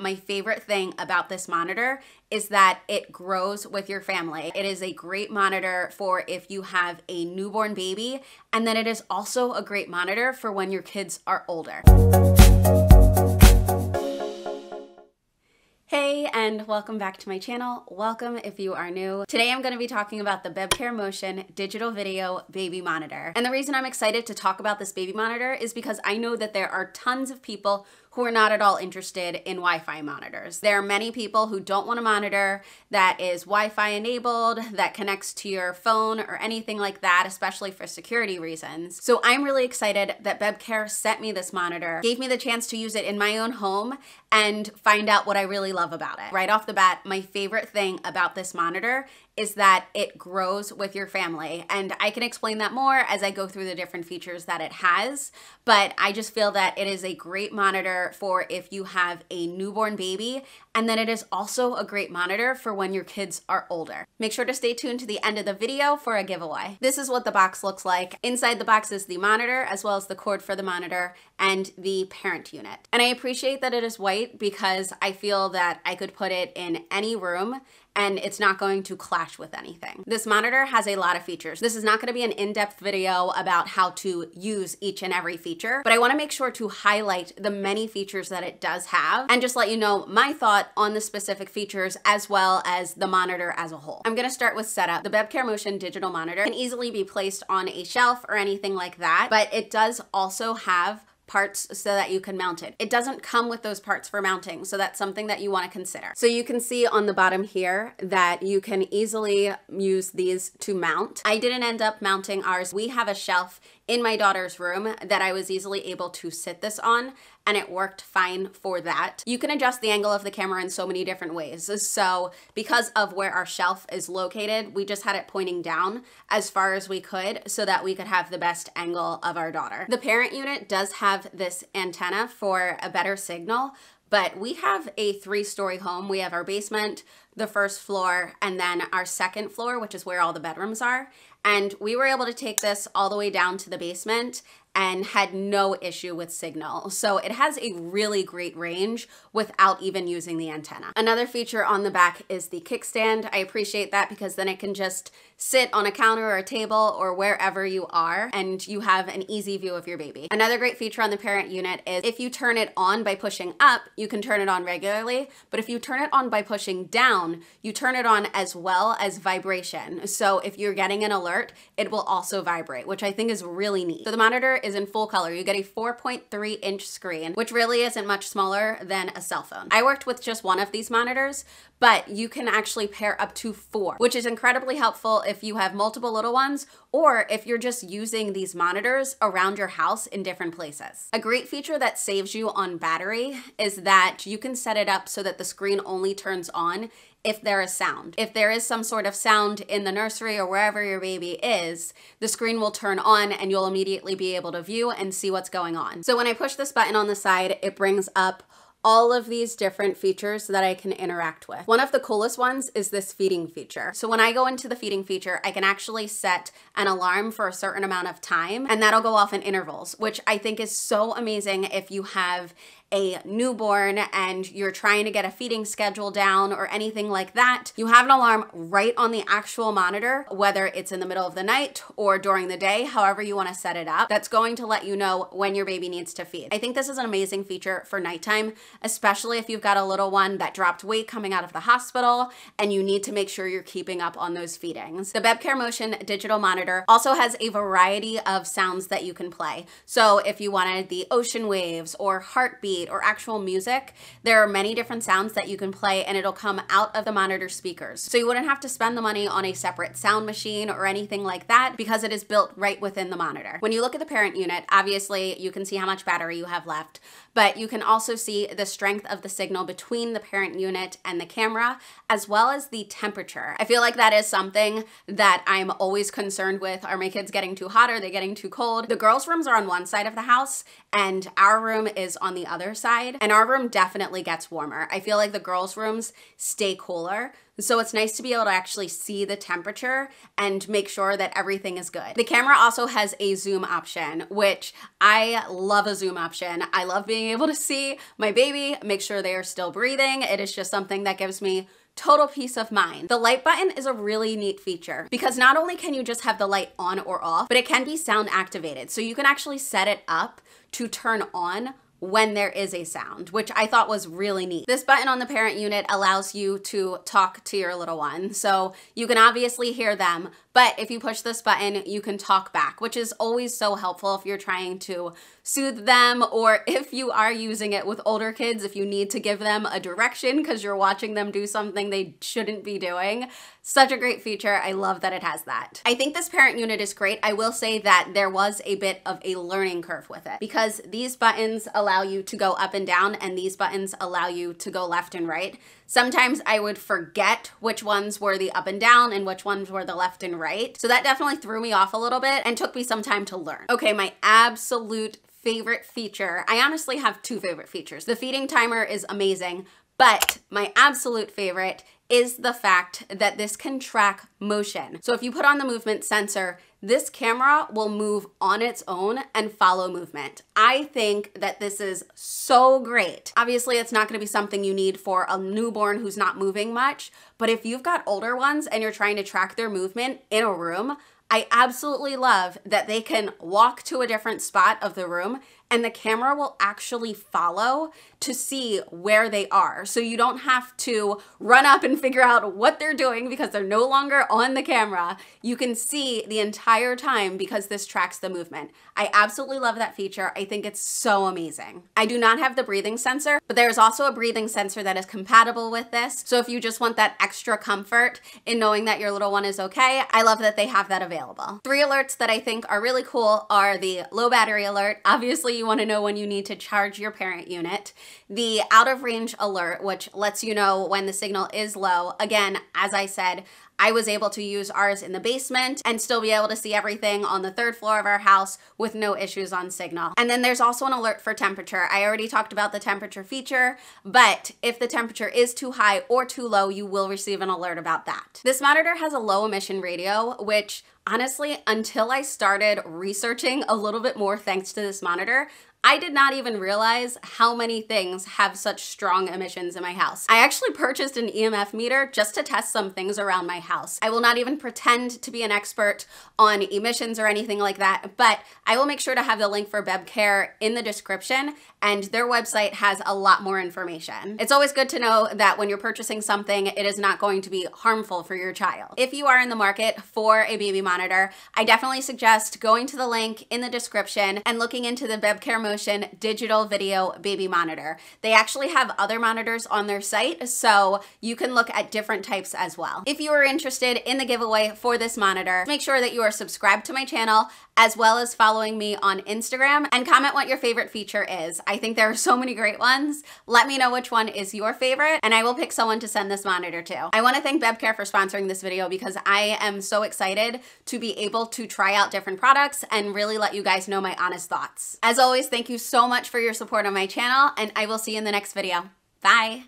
my favorite thing about this monitor is that it grows with your family. It is a great monitor for if you have a newborn baby, and then it is also a great monitor for when your kids are older. Hey, and welcome back to my channel. Welcome if you are new. Today I'm going to be talking about the Bebcare Motion Digital Video Baby Monitor. And the reason I'm excited to talk about this baby monitor is because I know that there are tons of people who are not at all interested in Wi-Fi monitors. There are many people who don't want a monitor that is Wi-Fi enabled, that connects to your phone or anything like that, especially for security reasons. So I'm really excited that Bebcare sent me this monitor, gave me the chance to use it in my own home and find out what I really love about it. Right off the bat, my favorite thing about this monitor is that it grows with your family. And I can explain that more as I go through the different features that it has, but I just feel that it is a great monitor for if you have a newborn baby, and then it is also a great monitor for when your kids are older. Make sure to stay tuned to the end of the video for a giveaway. This is what the box looks like. Inside the box is the monitor, as well as the cord for the monitor and the parent unit. And I appreciate that it is white because I feel that I could put it in any room and it's not going to clash with anything. This monitor has a lot of features. This is not gonna be an in-depth video about how to use each and every feature, but I wanna make sure to highlight the many features that it does have and just let you know my thought on the specific features as well as the monitor as a whole. I'm gonna start with setup. The Bebcare Motion Digital Monitor can easily be placed on a shelf or anything like that, but it does also have parts so that you can mount it. It doesn't come with those parts for mounting, so that's something that you want to consider. So you can see on the bottom here that you can easily use these to mount. I didn't end up mounting ours. We have a shelf in my daughter's room that I was easily able to sit this on, and it worked fine for that. You can adjust the angle of the camera in so many different ways. So because of where our shelf is located, we just had it pointing down as far as we could so that we could have the best angle of our daughter. The parent unit does have this antenna for a better signal, but we have a three-story home. We have our basement, the first floor, and then our second floor, which is where all the bedrooms are. And we were able to take this all the way down to the basement and had no issue with signal. So it has a really great range without even using the antenna. Another feature on the back is the kickstand. I appreciate that because then it can just sit on a counter or a table or wherever you are and you have an easy view of your baby. Another great feature on the parent unit is if you turn it on by pushing up, you can turn it on regularly, but if you turn it on by pushing down, you turn it on as well as vibration. So if you're getting an alert, it will also vibrate, which I think is really neat. So the monitor is in full color. You get a 4.3-inch screen, which really isn't much smaller than a cell phone. I worked with just one of these monitors, but you can actually pair up to 4, which is incredibly helpful if you have multiple little ones or if you're just using these monitors around your house in different places. A great feature that saves you on battery is that you can set it up so that the screen only turns on if there is sound. If there is some sort of sound in the nursery or wherever your baby is, the screen will turn on and you'll immediately be able to view and see what's going on. So when I push this button on the side, it brings up all of these different features that I can interact with. One of the coolest ones is this feeding feature. So when I go into the feeding feature, I can actually set an alarm for a certain amount of time, and that'll go off in intervals, which I think is so amazing if you have a newborn and you're trying to get a feeding schedule down or anything like that. You have an alarm right on the actual monitor, whether it's in the middle of the night or during the day, however you want to set it up. That's going to let you know when your baby needs to feed. I think this is an amazing feature for nighttime, especially if you've got a little one that dropped weight coming out of the hospital and you need to make sure you're keeping up on those feedings. The Bebcare Motion Digital Monitor also has a variety of sounds that you can play. So if you wanted the ocean waves or heartbeat or actual music, there are many different sounds that you can play and it'll come out of the monitor speakers. So you wouldn't have to spend the money on a separate sound machine or anything like that because it is built right within the monitor. When you look at the parent unit, obviously you can see how much battery you have left, but you can also see the strength of the signal between the parent unit and the camera, as well as the temperature. I feel like that is something that I'm always concerned with. Are my kids getting too hot? Are they getting too cold? The girls' rooms are on one side of the house and our room is on the other side, and our room definitely gets warmer. I feel like the girls' rooms stay cooler, so it's nice to be able to actually see the temperature and make sure that everything is good. The camera also has a zoom option, which I love a zoom option. I love being able to see my baby baby, make sure they are still breathing. It is just something that gives me total peace of mind. The light button is a really neat feature because not only can you just have the light on or off, but it can be sound activated. So you can actually set it up to turn on when there is a sound, which I thought was really neat. This button on the parent unit allows you to talk to your little one. So you can obviously hear them, but if you push this button, you can talk back, which is always so helpful if you're trying to soothe them, or if you are using it with older kids, if you need to give them a direction because you're watching them do something they shouldn't be doing. Such a great feature. I love that it has that. I think this parent unit is great. I will say that there was a bit of a learning curve with it because these buttons allow you to go up and down and these buttons allow you to go left and right. Sometimes I would forget which ones were the up and down and which ones were the left and right. So that definitely threw me off a little bit and took me some time to learn. Okay, my absolute favorite feature. I honestly have two favorite features. The feeding timer is amazing, but my absolute favorite is the fact that this can track motion. So if you put on the movement sensor, this camera will move on its own and follow movement. I think that this is so great. Obviously, it's not gonna be something you need for a newborn who's not moving much, but if you've got older ones and you're trying to track their movement in a room, I absolutely love that they can walk to a different spot of the room and the camera will actually follow to see where they are. So you don't have to run up and figure out what they're doing because they're no longer on the camera. You can see the entire time because this tracks the movement. I absolutely love that feature. I think it's so amazing. I do not have the breathing sensor, but there's also a breathing sensor that is compatible with this. So if you just want that extra comfort in knowing that your little one is okay, I love that they have that available. Three alerts that I think are really cool are the low battery alert. Obviously, you want to know when you need to charge your parent unit. The out of range alert, which lets you know when the signal is low. Again, as I said, I was able to use ours in the basement and still be able to see everything on the third floor of our house with no issues on signal. And then there's also an alert for temperature. I already talked about the temperature feature, but if the temperature is too high or too low, you will receive an alert about that. This monitor has a low emission radio, which honestly, until I started researching a little bit more thanks to this monitor, I did not even realize how many things have such strong emissions in my house. I actually purchased an EMF meter just to test some things around my house. I will not even pretend to be an expert on emissions or anything like that, but I will make sure to have the link for Bebcare in the description, and their website has a lot more information. It's always good to know that when you're purchasing something, it is not going to be harmful for your child. If you are in the market for a baby monitor, I definitely suggest going to the link in the description and looking into the Bebcare Motion Digital Video Baby Monitor. They actually have other monitors on their site, so you can look at different types as well. If you are interested in the giveaway for this monitor, make sure that you are subscribed to my channel as well as following me on Instagram and comment what your favorite feature is. I think there are so many great ones. Let me know which one is your favorite and I will pick someone to send this monitor to. I want to thank Bebcare for sponsoring this video because I am so excited to be able to try out different products and really let you guys know my honest thoughts. As always, thank you so much for your support on my channel, and I will see you in the next video. Bye.